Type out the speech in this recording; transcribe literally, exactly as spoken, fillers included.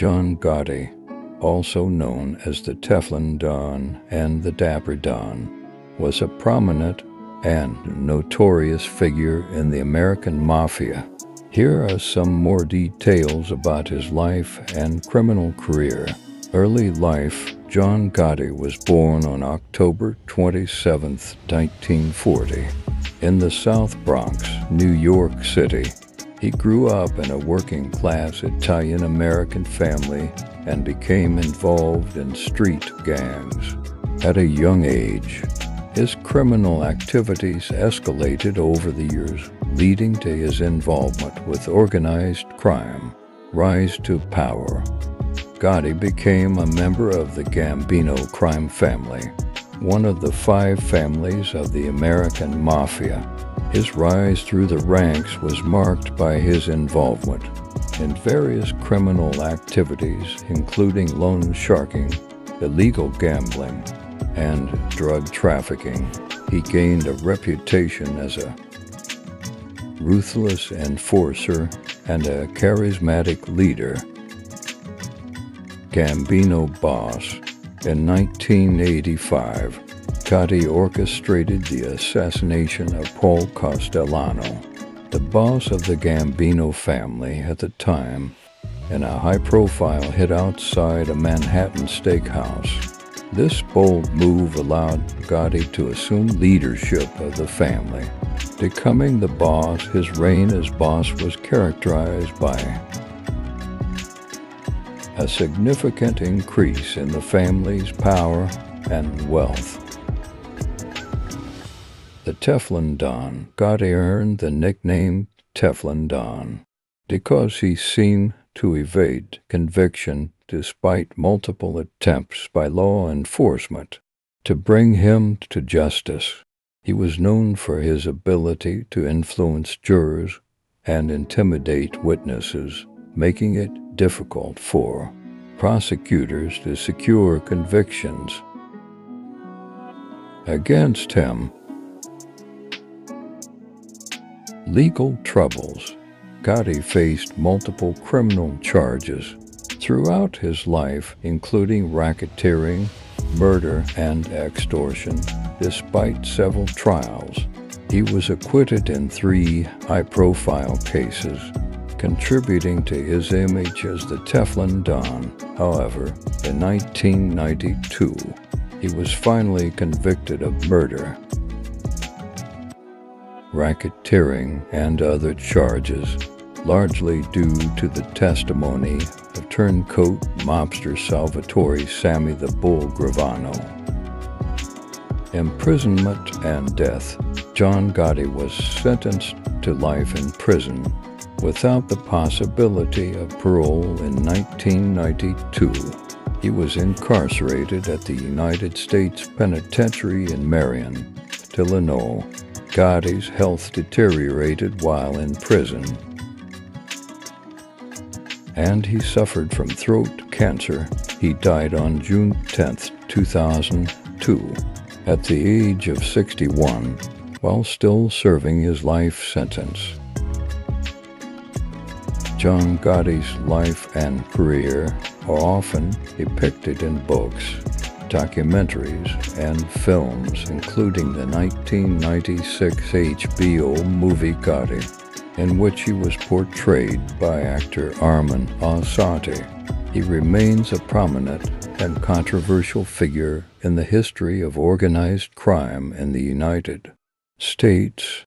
John Gotti, also known as the Teflon Don and the Dapper Don, was a prominent and notorious figure in the American Mafia. Here are some more details about his life and criminal career. Early life. John Gotti was born on October twenty-seventh, nineteen forty, in the South Bronx, New York City. He grew up in a working-class Italian-American family and became involved in street gangs. At a young age, his criminal activities escalated over the years, leading to his involvement with organized crime. Rise to power. Gotti became a member of the Gambino crime family, one of the five families of the American Mafia. His rise through the ranks was marked by his involvement in various criminal activities, including loan sharking, illegal gambling, and drug trafficking. He gained a reputation as a ruthless enforcer and a charismatic leader. Gambino boss. In nineteen eighty-five, Gotti orchestrated the assassination of Paul Castellano, the boss of the Gambino family at the time, in a high-profile hit outside a Manhattan steakhouse. This bold move allowed Gotti to assume leadership of the family. Becoming the boss, his reign as boss was characterized by a significant increase in the family's power and wealth. The Teflon Don. Gotti earned the nickname Teflon Don because he seemed to evade conviction despite multiple attempts by law enforcement to bring him to justice. He was known for his ability to influence jurors and intimidate witnesses, making it difficult for prosecutors to secure convictions against him. Legal troubles. Gotti faced multiple criminal charges throughout his life, including racketeering, murder, and extortion. Despite several trials, he was acquitted in three high-profile cases, contributing to his image as the Teflon Don. However, in nineteen ninety-two, he was finally convicted of murder, racketeering, and other charges, largely due to the testimony of turncoat mobster Salvatore Sammy the Bull Gravano. Imprisonment and death. John Gotti was sentenced to life in prison without the possibility of parole in nineteen ninety-two. He was incarcerated at the United States Penitentiary in Marion, Illinois. Gotti's health deteriorated while in prison, and he suffered from throat cancer. He died on June tenth, two thousand two, at the age of sixty-one, while still serving his life sentence. John Gotti's life and career are often depicted in books, documentaries, and films, including the nineteen ninety-six H B O movie Gotti, in which he was portrayed by actor Armand Assante. He remains a prominent and controversial figure in the history of organized crime in the United States.